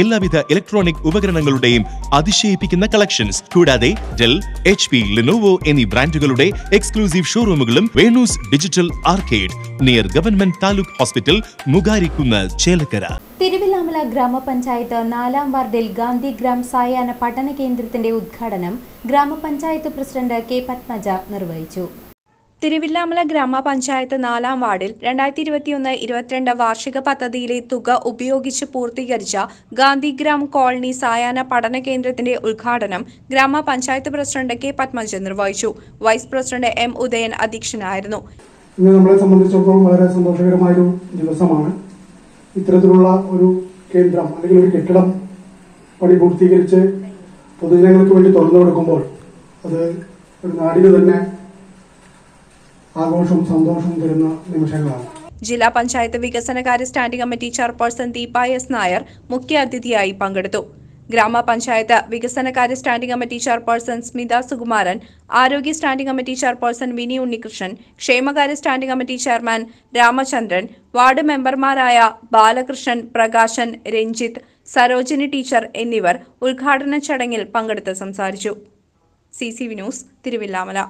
എല്ലാവിധ ഇലക്ട്രോണിക് ഉപകരണങ്ങളുടെയും അതിശയിപ്പിക്കുന്ന കളക്ഷൻസ്. കൂടാതെ ഡെൽ, HP, Lenovo എന്നീ ബ്രാൻഡുകളുടെ എക്സ്ക്ലൂസീവ് ഷോറൂമുകളും Venu's digital arcade near government taluk hospital, Mugarikkunnu, Chelakkara. Thiruvilwamala ഗ്രാമപഞ്ചായത്ത് 4ാം വാർഡിൽ ഗാന്ധിഗ്രാം സായാഹ്ന പഠന കേന്ദ്രത്തിന്റെ ഉദ്ഘാടനം ഗ്രാമപഞ്ചായത്ത് പ്രസിഡന്റ് കെ പത്മജ നിർവഹിച്ചു. തിരുവില്വാമല ഗ്രാമപഞ്ചായത്ത് 4ാം വാർഡിൽ 2021-22 വാർഷിക പദ്ധതിയിലെ തുക ഉപയോഗിച്ച് പൂർത്തീകരിച്ച ഗാന്ധിഗ്രാം കോളനി സായാഹ്ന പഠന കേന്ദ്രത്തിന്റെ ഉദ്ഘാടനം ഗ്രാമപഞ്ചായത്ത് പ്രസിഡന്റ് കെ പത്മജ നിർവഹിച്ചു. വൈസ് പ്രസിഡന്റ് എം ഉദയൻ അധ്യക്ഷനായിരുന്നു. നമ്മളെ സംബന്ധിച്ചിടത്തോളം വളരെ സന്തോഷകരമായ ഒരു ദിവസമാണ്. ഇത്തരത്തിലുള്ള ഒരു കേന്ദ്രം അല്ലെങ്കിൽ ഒരു കെട്ടിടം പണി പൂർത്തീകരിച്ച് പൊതുജനങ്ങൾക്ക് വേണ്ടി തുറന്നു കൊടുക്കുമ്പോൾ അത് ഒരു നാടിന് തന്നെ ആഘോഷവും സന്തോഷവും തരുന്ന നിമിഷങ്ങളാണ്. ജില്ലാ പഞ്ചായത്ത് വികസനകാര്യ standing committee chairperson Deepa S Nair മുഖ്യാതിഥിയായി പങ്കെടുത്തു. ഗ്രാമപഞ്ചായത്ത് വികസനകാര്യ standing committee chairperson Smitha Sukumaran, ആരോഗ്യ standing committee chairperson Vini Unnikrishnan, ക്ഷേമകാര്യ standing committee chairman Ramachandran, ward മെമ്പർമാരായ ബാലകൃഷ്ണൻ, പ്രകാശൻ, രഞ്ജിത്ത്, സരോജിനി ടീച്ചർ എന്നിവർ ഉദ്ഘാടന ചടങ്ങിൽ പങ്കെടുത്ത് സംസാരിച്ചു. CCV news, Thiruvilwamala.